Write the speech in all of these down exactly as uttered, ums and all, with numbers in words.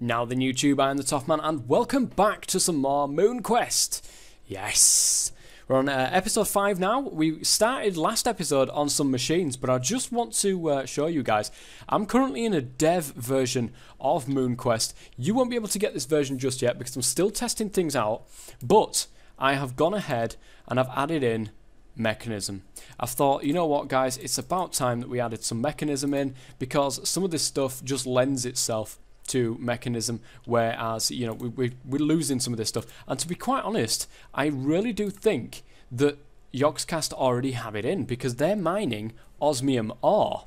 Now then YouTube, I am the Toffman, and welcome back to some more Moon Quest. Yes, we're on uh, episode five now. We started last episode on some machines, but I just want to uh, show you guys. I'm currently in a dev version of Moon Quest. You won't be able to get this version just yet because I'm still testing things out, but I have gone ahead and I've added in Mechanism. I thought, you know what guys, it's about time that we added some mechanism in, because some of this stuff just lends itself to mechanism, whereas, you know, we, we, we're losing some of this stuff. And to be quite honest, I really do think that Yogscast already have it in, because they're mining osmium ore.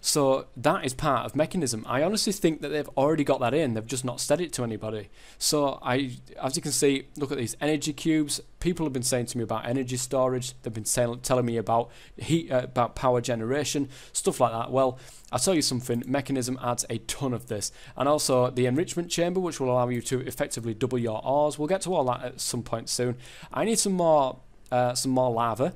So that is part of mechanism. I honestly think that they've already got that in, they've just not said it to anybody. So I, as you can see, look at these energy cubes. People have been saying to me about energy storage, they've been saying, telling me about heat, uh, about power generation, stuff like that. Well, I'll tell you something, mechanism adds a ton of this. And also the enrichment chamber, which will allow you to effectively double your ores. We'll get to all that at some point soon. I need some more, uh, some more lava.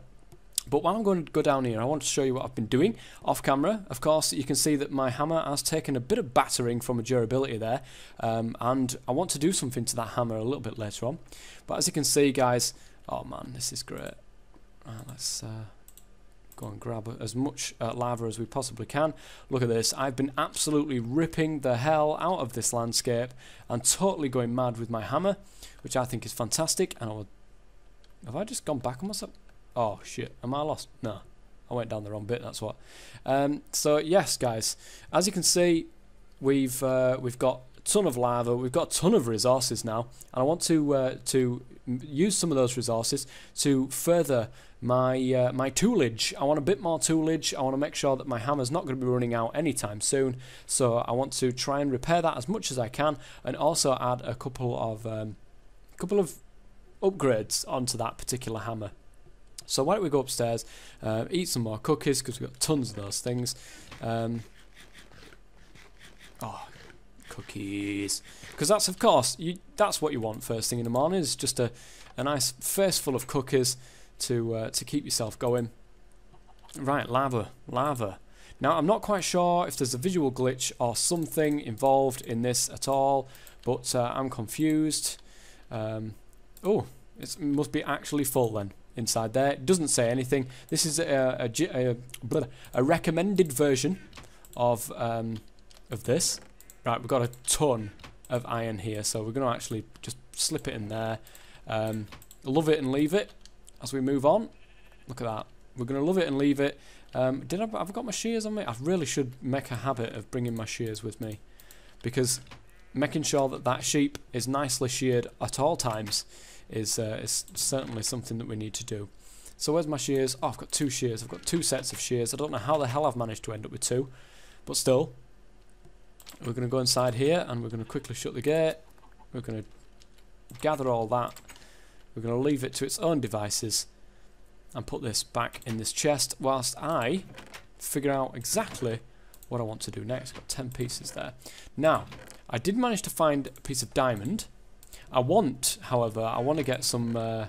But while I'm going to go down here, I want to show you what I've been doing off camera. Of course, you can see that my hammer has taken a bit of battering from a durability there. Um, and I want to do something to that hammer a little bit later on. But as you can see, guys, oh man, this is great. Right, let's uh, go and grab as much uh, lava as we possibly can. Look at this. I've been absolutely ripping the hell out of this landscape and totally going mad with my hammer, which I think is fantastic. And I will... Have I just gone back on myself? Oh shit, am I lost? No, I went down the wrong bit, that's what. Um, so yes guys, as you can see, we've uh, we've got a ton of lava, we've got a ton of resources now, and I want to uh, to use some of those resources to further my uh, my toolage. I want a bit more toolage. I want to make sure that my hammer's not going to be running out anytime soon, so I want to try and repair that as much as I can, and also add a couple of um, couple of upgrades onto that particular hammer. So why don't we go upstairs, uh, eat some more cookies, because we've got tons of those things. Um, oh, cookies. Because that's, of course, you, that's what you want first thing in the morning, is just a, a nice face full of cookies to, uh, to keep yourself going. Right, lava, lava. Now, I'm not quite sure if there's a visual glitch or something involved in this at all, but uh, I'm confused. Um, oh, it must be actually full then. Inside there, it doesn't say anything. This is a a, a, a recommended version of um, of this. Right, we've got a ton of iron here, so we're going to actually just slip it in there. Um, love it and leave it as we move on. Look at that. We're going to love it and leave it. Um, did I have I got my shears on me? I really should make a habit of bringing my shears with me, because making sure that that sheep is nicely sheared at all times is uh, is certainly something that we need to do. So where's my shears? Oh, I've got two shears. I've got two sets of shears. I don't know how the hell I've managed to end up with two, but still. We're going to go inside here, and we're going to quickly shut the gate. We're going to gather all that. We're going to leave it to its own devices and put this back in this chest whilst I figure out exactly what I want to do next. I've got ten pieces there. Now, I did manage to find a piece of diamond. I want, however, I want to get some uh,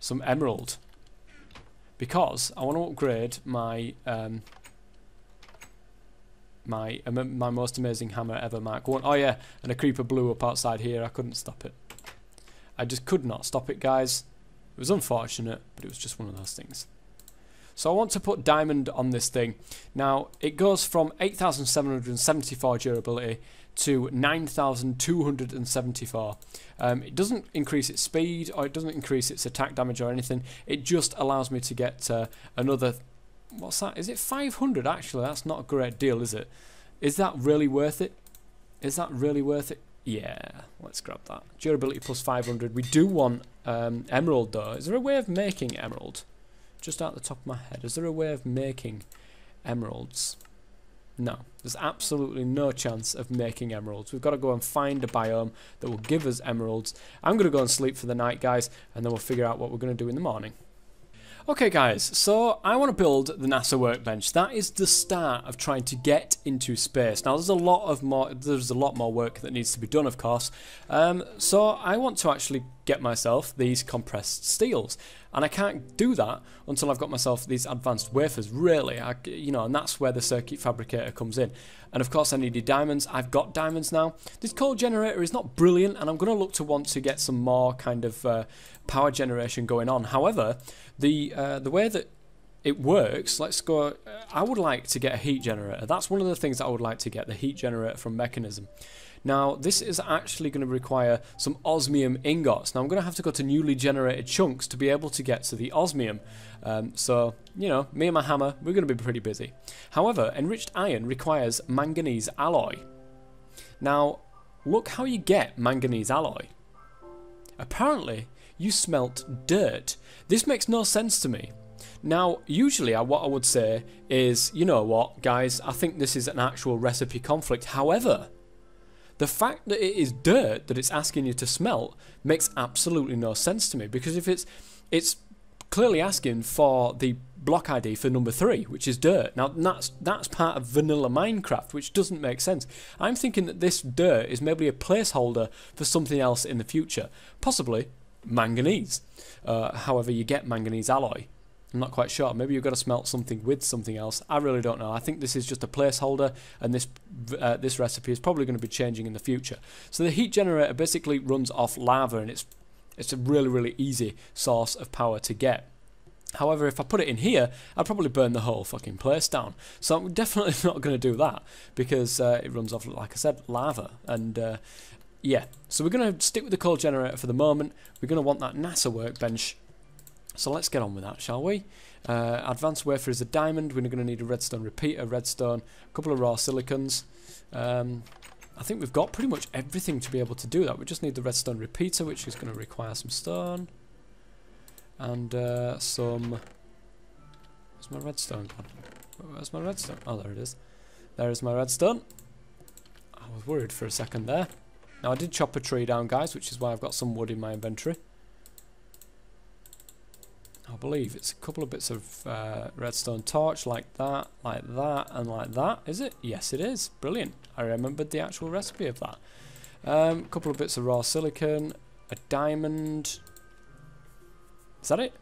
some emerald, because I want to upgrade my um, my um, my most amazing hammer ever, Mark one. Oh yeah, and a creeper blew up outside here. I couldn't stop it. I just could not stop it, guys. It was unfortunate, but it was just one of those things. So I want to put diamond on this thing. Now, it goes from eight thousand seven hundred seventy-four durability to nine thousand two hundred seventy-four. Um, it doesn't increase its speed, or it doesn't increase its attack damage or anything. It just allows me to get uh, another... What's that? Is it five hundred? Actually, that's not a great deal, is it? Is that really worth it? Is that really worth it? Yeah, let's grab that. Durability plus five hundred. We do want um, emerald, though. Is there a way of making emerald? Just out the top of my head, is there a way of making emeralds? No, there's absolutely no chance of making emeralds. We've got to go and find a biome that will give us emeralds. I'm going to go and sleep for the night, guys, and then we'll figure out what we're going to do in the morning. Okay guys, so I want to build the NASA workbench. That is the start of trying to get into space. Now there's a lot of more, there's a lot more work that needs to be done, of course. Um, so I want to actually get myself these compressed steels, and I can't do that until I've got myself these advanced wafers, really. I, you know, and that's where the circuit fabricator comes in. And of course I needed diamonds. I've got diamonds now. This coal generator is not brilliant, and I'm going to look to want to get some more kind of uh, power generation going on. However, the uh, the way that it works, let's go, uh, I would like to get a heat generator. That's one of the things that I would like to get, the heat generator from Mechanism. Now, this is actually going to require some osmium ingots. Now, I'm going to have to go to newly generated chunks to be able to get to the osmium. Um, so, you know, me and my hammer, we're going to be pretty busy. However, enriched iron requires manganese alloy. Now, look how you get manganese alloy. Apparently, you smelt dirt. This makes no sense to me. Now, usually I, what I would say is, you know what, guys, I think this is an actual recipe conflict. However, the fact that it is dirt that it's asking you to smelt makes absolutely no sense to me, because if it's it's clearly asking for the block I D for number three, which is dirt. Now that's that's part of vanilla Minecraft, which doesn't make sense. I'm thinking that this dirt is maybe a placeholder for something else in the future, possibly manganese. Uh, however, you get manganese alloy. I'm not quite sure. Maybe you've got to smelt something with something else. I really don't know. I think this is just a placeholder, and this uh, this recipe is probably going to be changing in the future. So the heat generator basically runs off lava, and it's it's a really, really easy source of power to get. However, if I put it in here, I'd probably burn the whole fucking place down. So I'm definitely not going to do that, because uh, it runs off, like I said, lava. And uh, yeah, so we're going to stick with the coal generator for the moment. We're going to want that NASA workbench. So let's get on with that, shall we? Uh, advanced wafer is a diamond. We're going to need a redstone repeater, redstone, a couple of raw silicons. Um, I think we've got pretty much everything to be able to do that. We just need the redstone repeater, which is going to require some stone. And uh, some... Where's my redstone gone? Where's my redstone? Oh, there it is. There is my redstone. I was worried for a second there. Now, I did chop a tree down, guys, which is why I've got some wood in my inventory. I believe it's a couple of bits of uh, redstone torch, like that, like that, and like that. Is it? Yes, it is. Brilliant. I remembered the actual recipe of that. Um, a couple of bits of raw silicon, a diamond. Is that it?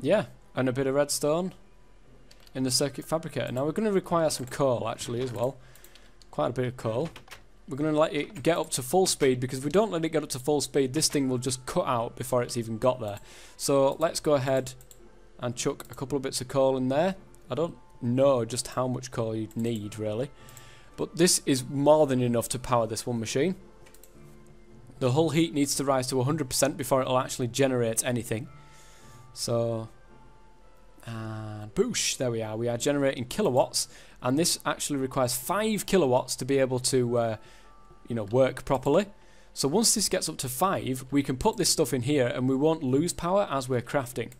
Yeah, and a bit of redstone in the circuit fabricator. Now we're going to require some coal, actually, as well. Quite a bit of coal. We're going to let it get up to full speed, because if we don't let it get up to full speed, this thing will just cut out before it's even got there. So let's go ahead and chuck a couple of bits of coal in there. I don't know just how much coal you'd need, really. But this is more than enough to power this one machine. The whole heat needs to rise to one hundred percent before it'll actually generate anything. So... and boosh, there we are. We are generating kilowatts, and this actually requires five kilowatts to be able to uh, you know, work properly. So once this gets up to five, we can put this stuff in here and we won't lose power as we're crafting.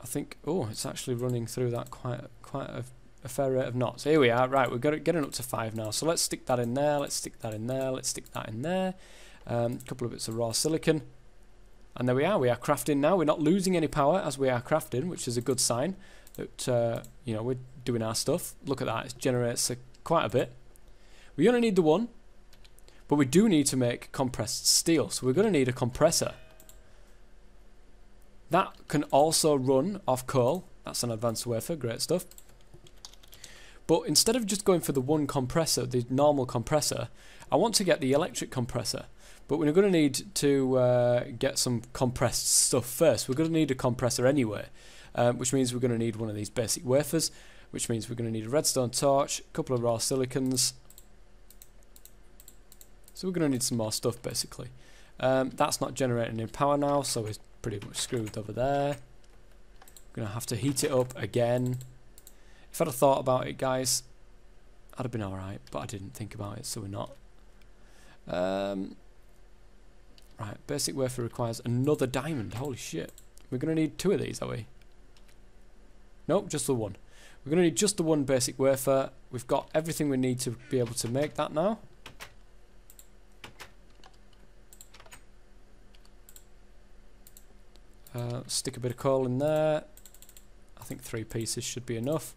I think, oh, it's actually running through that quite quite a, a fair rate of knots. Here we are. Right, we're getting up to five now, so let's stick that in there, let's stick that in there, let's stick that in there. Um, a couple of bits of raw silicon. And there we are, we are crafting now. We're not losing any power as we are crafting, which is a good sign that, uh, you know, we're doing our stuff. Look at that, it generates a, quite a bit. We only need the one, but we do need to make compressed steel. So we're going to need a compressor. That can also run off coal. That's an advanced wafer, great stuff. But instead of just going for the one compressor, the normal compressor, I want to get the electric compressor. But we're going to need to uh, get some compressed stuff first. We're going to need a compressor anyway, um, which means we're going to need one of these basic wafers, which means we're going to need a redstone torch, a couple of raw silicons. So we're going to need some more stuff, basically. Um, that's not generating any power now, so it's pretty much screwed over there. We're going to have to heat it up again. If I'd have thought about it, guys, I'd have been alright, but I didn't think about it, so we're not. Um... Right, basic wafer requires another diamond. Holy shit. We're going to need two of these, are we? Nope, just the one. We're going to need just the one basic wafer. We've got everything we need to be able to make that now. Uh, stick a bit of coal in there. I think three pieces should be enough.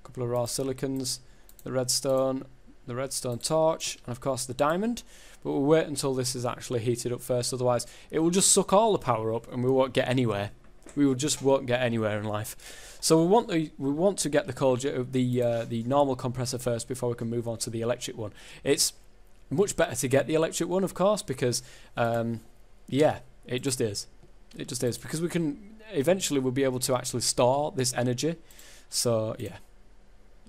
A couple of raw silicons, the redstone, the redstone torch, and of course the diamond. But we'll wait until this is actually heated up first, otherwise it will just suck all the power up and we won't get anywhere. We will just won't get anywhere in life. So we want the, we want to get the cold jet, the uh, the normal compressor first before we can move on to the electric one. It's much better to get the electric one, of course, because um, yeah, it just is. It just is, because we can eventually we'll be able to actually store this energy. So yeah,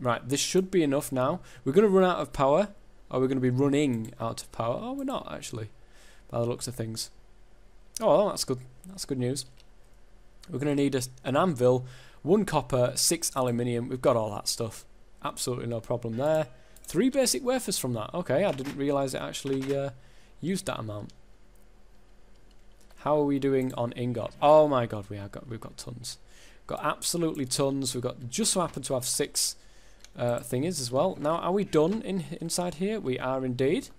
right. This should be enough now. We're going to run out of power, or we're going to be running out of power. Oh, we're not actually, by the looks of things. Oh, that's good. That's good news. We're going to need a, an anvil, one copper, six aluminium. We've got all that stuff. Absolutely no problem there. Three basic wafers from that. Okay, I didn't realise it actually uh, used that amount. How are we doing on ingot? Oh my god, we have got we've got tons. Got absolutely tons. We've got just so happen to have six uh, thingies as well. Now, are we done in inside here? We are indeed.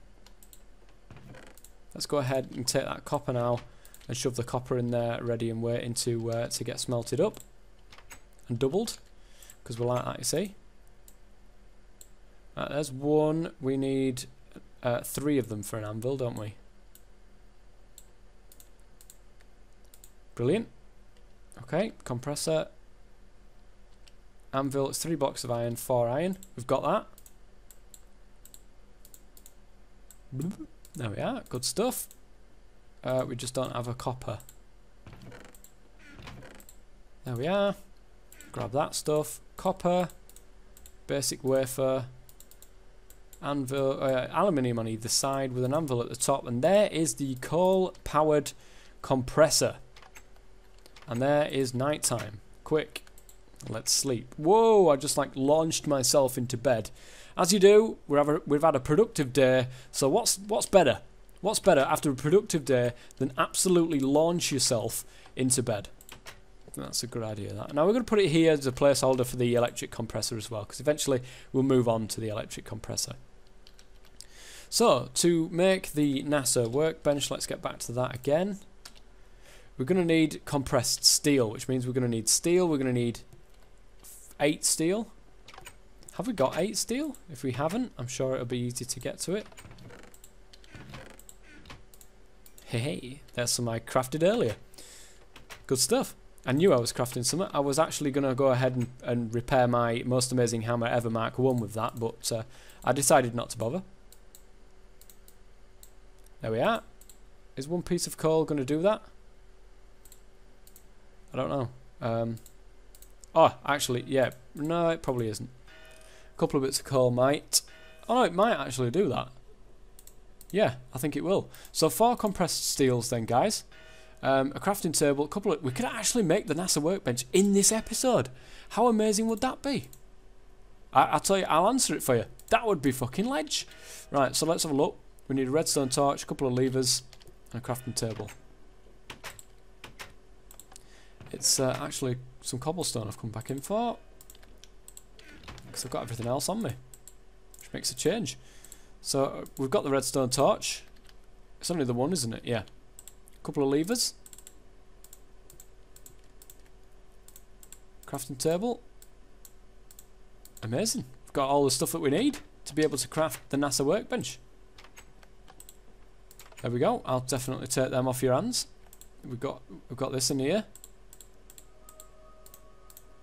Let's go ahead and take that copper now and shove the copper in there, ready and waiting to uh, to get smelted up and doubled, because we're like that, you see. Right, there's one. We need uh, three of them for an anvil, don't we? Brilliant. Okay, compressor, anvil. It's three blocks of iron, four iron. We've got that. There we are. Good stuff. Uh, we just don't have a copper. There we are. Grab that stuff. Copper, basic wafer, anvil, uh, aluminium on either side with an anvil at the top, and there is the coal-powered compressor. And there is night time. Quick, let's sleep. Whoa, I just like launched myself into bed. As you do, we're have a, we've had a productive day, so what's what's better? What's better after a productive day than absolutely launch yourself into bed? That's a good idea. That. Now we're going to put it here as a placeholder for the electric compressor as well, because eventually we'll move on to the electric compressor. So, to make the NASA workbench, let's get back to that again. We're going to need compressed steel, which means we're going to need steel. We're going to need eight steel. Have we got eight steel? If we haven't, I'm sure it'll be easy to get to it. Hey, hey, there's some I crafted earlier. Good stuff. I knew I was crafting some. I was actually going to go ahead and, and repair my most amazing hammer ever Mark one with that, but uh, I decided not to bother. There we are. Is one piece of coal going to do that? I don't know. Um, oh, actually, yeah. No, it probably isn't. A couple of bits of coal might... Oh, no, it might actually do that. Yeah, I think it will. So, four compressed steels then, guys. Um, a crafting table, a couple of... We could actually make the NASA workbench in this episode. How amazing would that be? I, I tell you, I'll answer it for you. That would be fucking ledge. Right, so let's have a look. We need a redstone torch, a couple of levers, and a crafting table. It's uh, actually some cobblestone I've come back in for, because I've got everything else on me, which makes a change. So we've got the redstone torch. It's only the one, isn't it? Yeah. A couple of levers. Crafting table. Amazing. We've got all the stuff that we need to be able to craft the NASA workbench. There we go. I'll definitely take them off your hands. We've got we've got this in here.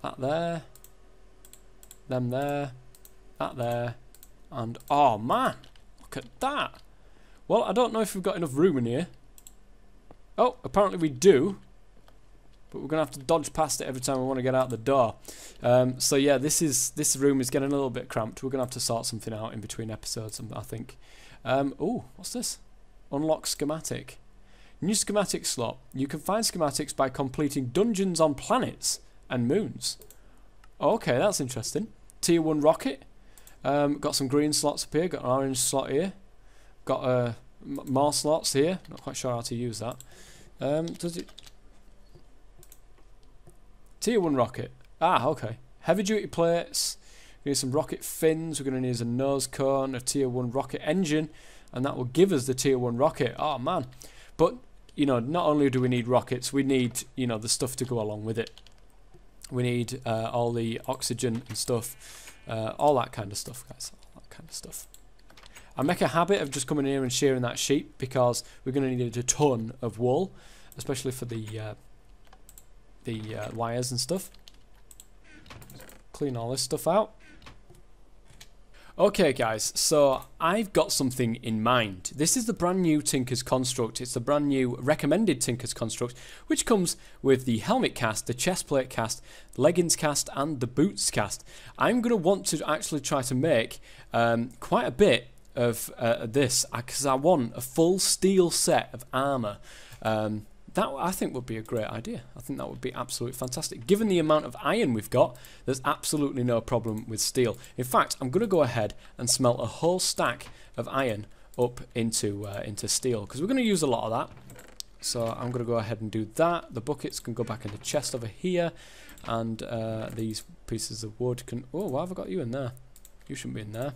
That there, them there, that there, and oh man, look at that. Well, I don't know if we've got enough room in here. Oh, apparently we do, but we're gonna have to dodge past it every time we want to get out the door. Um, so yeah, this is this room is getting a little bit cramped. We're gonna have to sort something out in between episodes, I think. Um, oh, what's this? Unlock schematic. New schematic slot. You can find schematics by completing dungeons on planets and moons. Okay, that's interesting. Tier one rocket. Um, got some green slots up here. Got an orange slot here. Got uh, m more slots here. Not quite sure how to use that. Um, does it? Tier one rocket. Ah, okay. Heavy duty plates. We need some rocket fins. We're going to need a nose cone, a tier one rocket engine, and that will give us the tier one rocket. Oh man! But you know, not only do we need rockets, we need you know the stuff to go along with it. We need uh, all the oxygen and stuff, uh, all that kind of stuff, guys. All that kind of stuff. I make a habit of just coming in here and shearing that sheep because we're going to need a ton of wool, especially for the uh, the uh, wires and stuff. Clean all this stuff out. Okay guys, so I've got something in mind. This is the brand new Tinker's Construct. It's the brand new recommended Tinker's Construct, which comes with the helmet cast, the chest plate cast, leggings cast and the boots cast. I'm going to want to actually try to make um, quite a bit of uh, this because I want a full steel set of armour. Um, that I think would be a great idea. I think that would be absolutely fantastic. Given the amount of iron we've got, there's absolutely no problem with steel. In fact, I'm going to go ahead and smelt a whole stack of iron up into uh, into steel because we're going to use a lot of that. So I'm going to go ahead and do that. The buckets can go back in the chest over here, and uh, these pieces of wood can... Oh, why have I got you in there? You shouldn't be in there.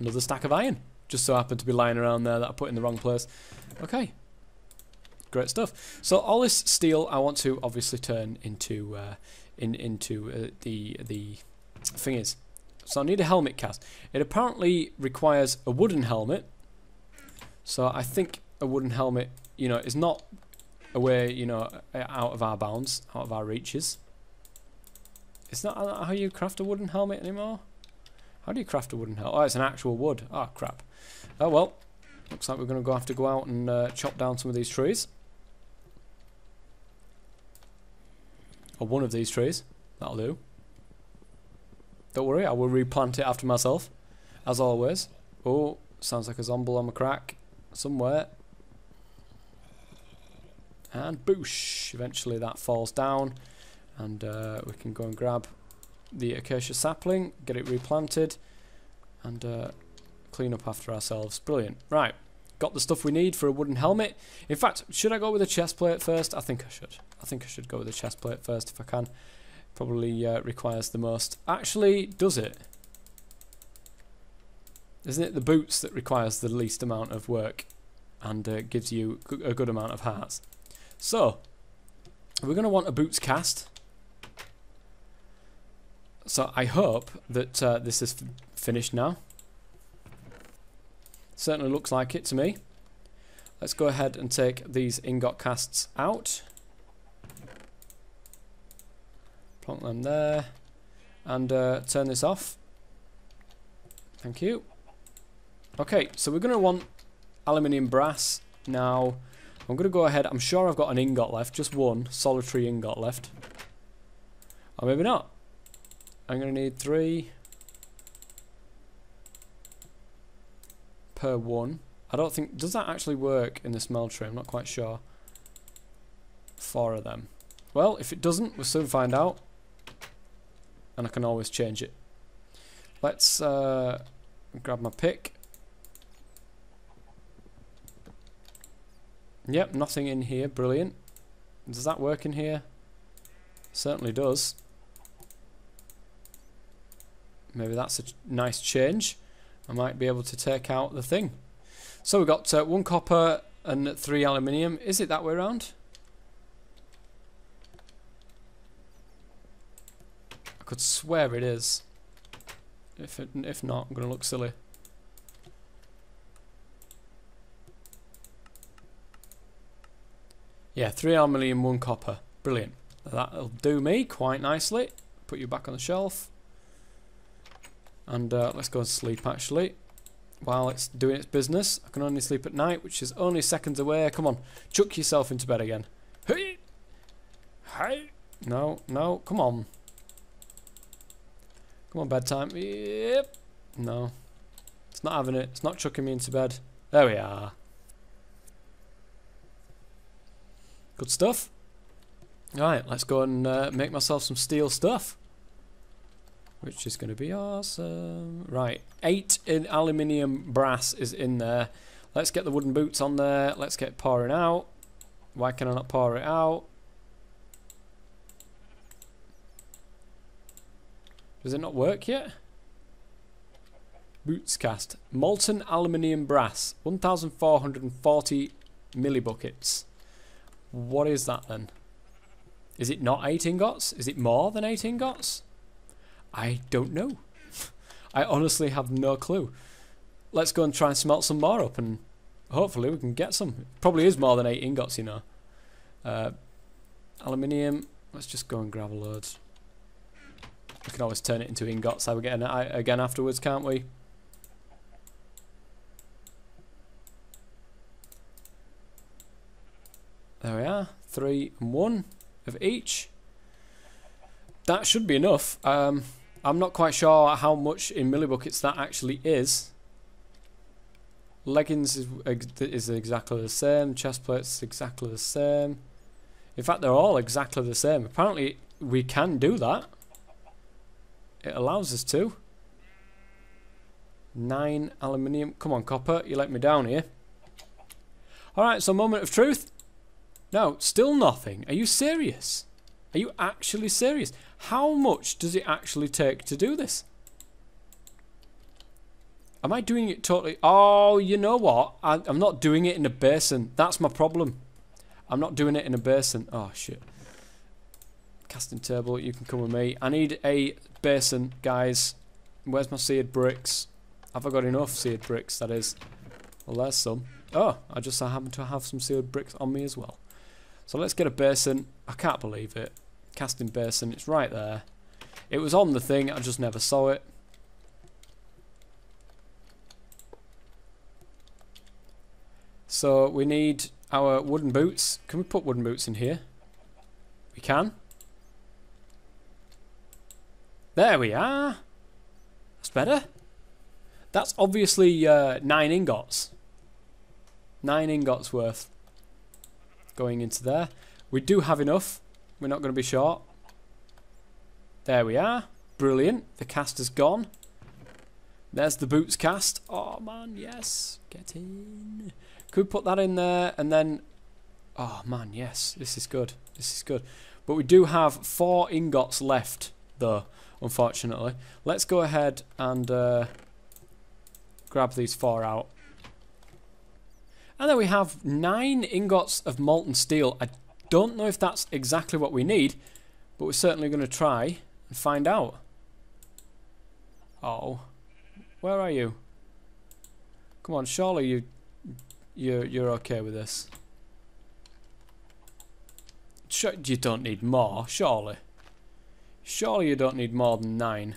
Another stack of iron. Just so happened to be lying around there that I put in the wrong place. Okay. Great stuff. So all this steel I want to obviously turn into uh, in into uh, the the thingies. So I need a helmet cast. It apparently requires a wooden helmet. So I think a wooden helmet, you know, is not away, you know, out of our bounds, out of our reaches. It's not how you craft a wooden helmet anymore. How do you craft a wooden helmet? Oh, it's an actual wood. Oh crap. Oh well. Looks like we're going to go have to go out and uh, chop down some of these trees. Or one of these trees, that'll do. Don't worry, I will replant it after myself, as always. Oh, sounds like a zombie on my crack, somewhere. And boosh, eventually that falls down, and uh, we can go and grab the acacia sapling, get it replanted, and uh, clean up after ourselves. Brilliant. Right, got the stuff we need for a wooden helmet. In fact, should I go with a chest plate first? I think I should. I think I should go with a chest plate first if I can. Probably uh, requires the most. Actually, does it? Isn't it the boots that requires the least amount of work and uh, gives you a good amount of hearts? So, we're going to want a boots cast. So I hope that uh, this is f finished now. Certainly looks like it to me. Let's go ahead and take these ingot casts out. Plonk them there. And uh, turn this off. Thank you. Okay, so we're going to want aluminium brass. Now, I'm going to go ahead. I'm sure I've got an ingot left. Just one solitary ingot left. Or maybe not. I'm going to need three... per one. I don't think... Does that actually work in the smeltery? I'm not quite sure. Four of them. Well, if it doesn't, we'll soon find out. And I can always change it. Let's uh, grab my pick. Yep, nothing in here. Brilliant. Does that work in here? Certainly does. Maybe that's a nice change. I might be able to take out the thing. So we've got uh, one copper and three aluminium. Is it that way around? I could swear it is. If, it, if not, I'm going to look silly. Yeah, three aluminium, one copper. Brilliant. That'll do me quite nicely. Put you back on the shelf. And uh, let's go and sleep actually while it's doing its business. I can only sleep at night, which is only seconds away. Come on, chuck yourself into bed again. Hey, hey, no, no, come on, come on, bedtime. Yep, no, it's not having it. It's not chucking me into bed. There we are. Good stuff. All right, let's go and uh, make myself some steel stuff. Which is going to be awesome. Right, eight in aluminium brass is in there. Let's get the wooden boots on there. Let's get pouring out. Why can I not pour it out? Does it not work yet? Boots cast. Molten aluminium brass. one thousand four hundred forty millibuckets. What is that then? Is it not eight ingots? Is it more than eight ingots? I don't know. I honestly have no clue. let's go and try and smelt some more up, and hopefully we can get some. It probably is more than eight ingots, you know. Uh, aluminium, let's just go and grab a load. We can always turn it into ingots again, again afterwards, can't we? There we are, three and one of each. That should be enough. Um, I'm not quite sure how much in millibuckets that actually is. Leggings is, is exactly the same. Chest plates exactly the same. In fact, they're all exactly the same. Apparently, we can do that. It allows us to. Nine aluminium. Come on, copper. You let me down here. All right. So, moment of truth. No, still nothing. Are you serious? Are you actually serious? How much does it actually take to do this? Am I doing it totally... Oh, you know what? I, I'm not doing it in a basin. That's my problem. I'm not doing it in a basin. Oh, shit. Casting table, you can come with me. I need a basin, guys. Where's my seared bricks? Have I got enough seared bricks, that is? Well, there's some. Oh, I just I happen to have some seared bricks on me as well. So let's get a basin. I can't believe it. Casting basin. It's right there. It was on the thing. I just never saw it. So we need our wooden boots. Can we put wooden boots in here? We can. There we are. That's better. That's obviously uh, nine ingots. Nine ingots worth. Going into there. We do have enough. We're not going to be short. There we are. Brilliant. The cast is gone. There's the boots cast. Oh man, yes. Get in. Could put that in there and then... Oh man, yes. This is good. This is good. But we do have four ingots left though, unfortunately. Let's go ahead and uh, grab these four out. And then we have nine ingots of molten steel. I don't know if that's exactly what we need, but we're certainly going to try and find out. Oh, where are you? Come on, surely you, you, you're okay with this. Sure, you don't need more, surely. Surely you don't need more than nine.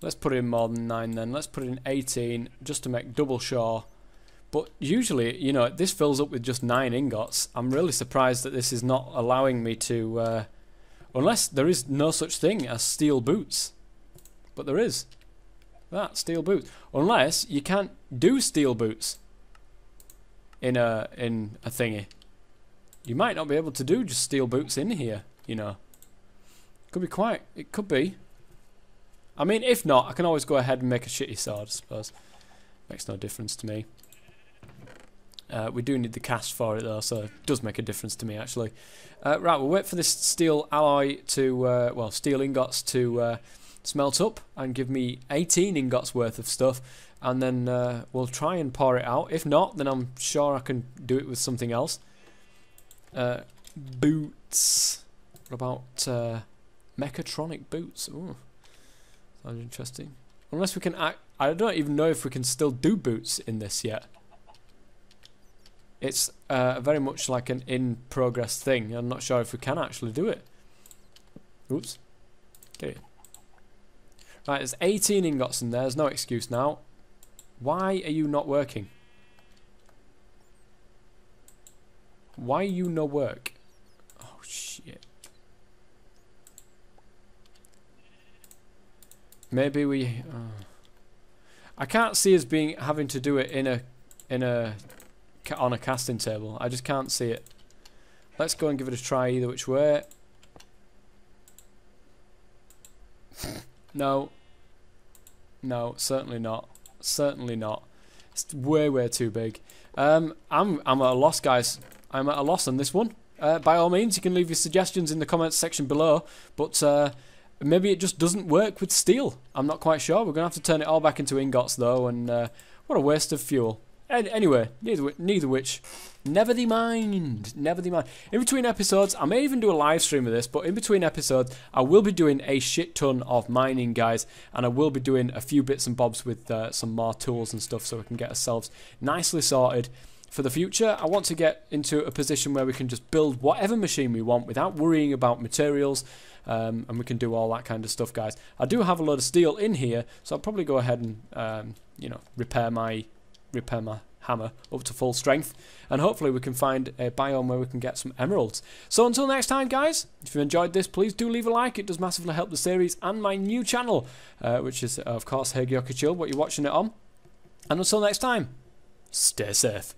Let's put in more than nine then. Let's put in eighteen just to make double sure. But usually, you know, this fills up with just nine ingots. I'm really surprised that this is not allowing me to... Uh, unless there is no such thing as steel boots. But there is. That, steel boots. Unless you can't do steel boots in a, in a thingy. You might not be able to do just steel boots in here, you know. Could be quite... It could be. I mean, if not, I can always go ahead and make a shitty sword, I suppose. Makes no difference to me. Uh, we do need the cast for it though, so it does make a difference to me actually. Uh, right, we'll wait for this steel alloy to, uh, well, steel ingots to uh, smelt up and give me eighteen ingots worth of stuff, and then uh, we'll try and pour it out. If not, then I'm sure I can do it with something else. Uh, boots. What about uh, mechatronic boots? Ooh, sounds interesting. Unless we can, act I don't even know if we can still do boots in this yet. It's uh, very much like an in-progress thing. I'm not sure if we can actually do it. Oops. Okay. Right, there's eighteen ingots in there. There's no excuse now. Why are you not working? Why you no work? Oh, shit. Maybe we... Uh, I can't see us being having to do it in a... in a... on a casting table. I just can't see it. Let's go and give it a try either which way. No. No, certainly not. Certainly not. It's way, way too big. Um, I'm, I'm at a loss, guys. I'm at a loss on this one. Uh, by all means, you can leave your suggestions in the comments section below, but uh, maybe it just doesn't work with steel. I'm not quite sure. We're going to have to turn it all back into ingots, though, and uh, what a waste of fuel. And anyway, neither, neither which, never the mind, never the mind. In between episodes, I may even do a live stream of this, but in between episodes, I will be doing a shit ton of mining, guys, and I will be doing a few bits and bobs with uh, some more tools and stuff so we can get ourselves nicely sorted for the future. I want to get into a position where we can just build whatever machine we want without worrying about materials, um, and we can do all that kind of stuff, guys. I do have a lot of steel in here, so I'll probably go ahead and, um, you know, repair my... repair my hammer up to full strength, and hopefully we can find a biome where we can get some emeralds. So until next time, guys, if you enjoyed this, please do leave a like. It does massively help the series and my new channel, uh, which is, of course, HaighyorkieChilled, what you're watching it on. And until next time, stay safe.